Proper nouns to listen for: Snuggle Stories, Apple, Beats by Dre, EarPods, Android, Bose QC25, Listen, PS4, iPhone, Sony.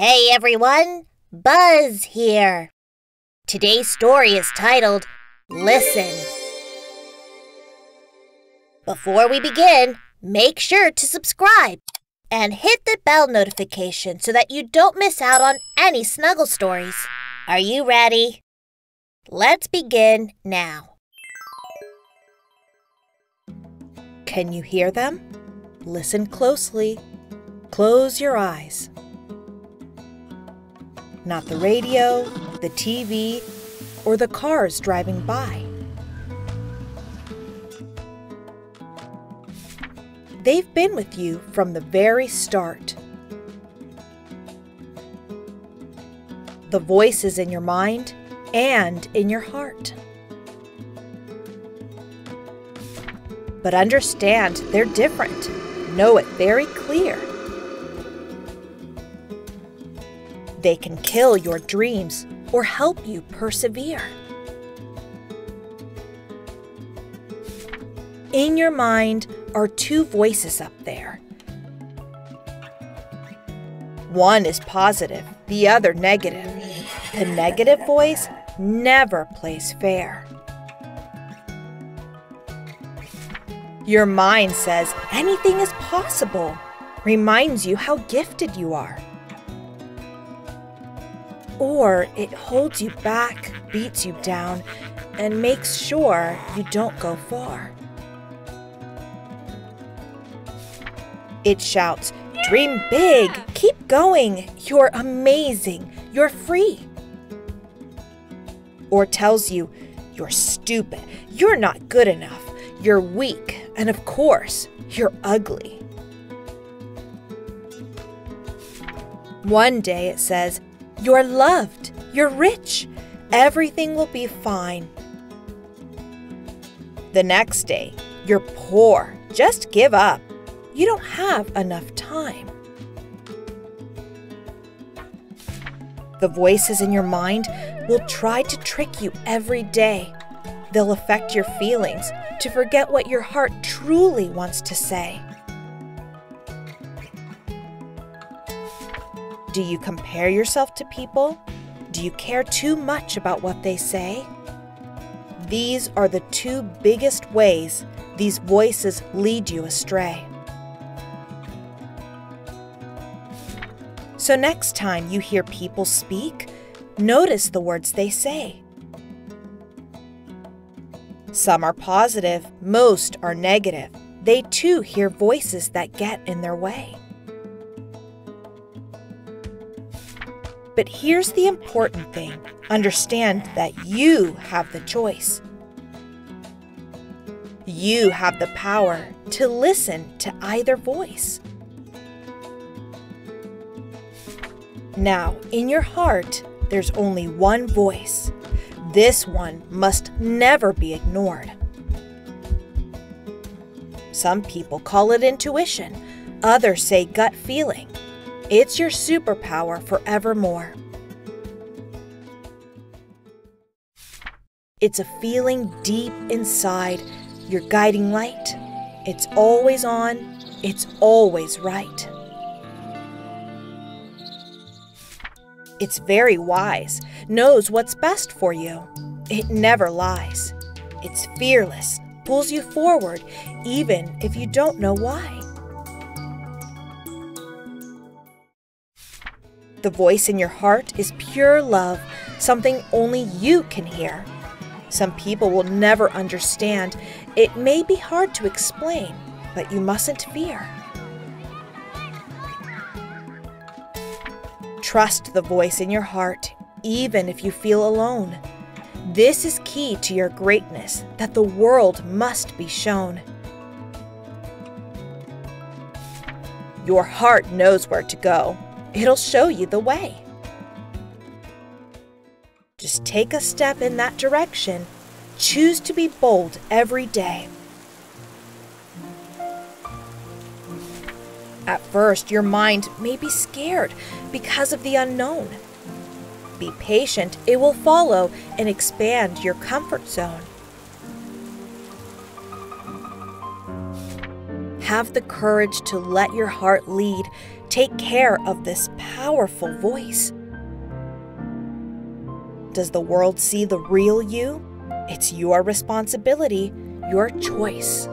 Hey everyone, Buzz here. Today's story is titled, Listen. Before we begin, make sure to subscribe and hit the bell notification so that you don't miss out on any Snuggle Stories. Are you ready? Let's begin now. Can you hear them? Listen closely. Close your eyes. Not the radio, the TV, or the cars driving by. They've been with you from the very start. The voices in your mind and in your heart. But understand they're different. Know it very clear. They can kill your dreams or help you persevere. In your mind are two voices up there. One is positive, the other negative. The negative voice never plays fair. Your mind says anything is possible, reminds you how gifted you are. Or it holds you back, beats you down, and makes sure you don't go far. It shouts, "Dream big, keep going, you're amazing, you're free." Or tells you, "You're stupid, you're not good enough, you're weak, and of course, you're ugly." One day it says, "You're loved, you're rich, everything will be fine." The next day, "You're poor, just give up, you don't have enough time." The voices in your mind will try to trick you every day. They'll affect your feelings to forget what your heart truly wants to say. Do you compare yourself to people? Do you care too much about what they say? These are the two biggest ways these voices lead you astray. So next time you hear people speak, notice the words they say. Some are positive, most are negative. They too hear voices that get in their way. But here's the important thing. Understand that you have the choice. You have the power to listen to either voice. Now, in your heart, there's only one voice. This one must never be ignored. Some people call it intuition. Others say gut feeling. It's your superpower forevermore. It's a feeling deep inside, your guiding light. It's always on, it's always right. It's very wise, knows what's best for you. It never lies. It's fearless, pulls you forward, even if you don't know why. The voice in your heart is pure love, something only you can hear. Some people will never understand. It may be hard to explain, but you mustn't fear. Trust the voice in your heart, even if you feel alone. This is key to your greatness that the world must be shown. Your heart knows where to go. It'll show you the way. Just take a step in that direction. Choose to be bold every day. At first, your mind may be scared because of the unknown. Be patient, it will follow and expand your comfort zone. Have the courage to let your heart lead. Take care of this powerful voice. Does the world see the real you? It's your responsibility, your choice.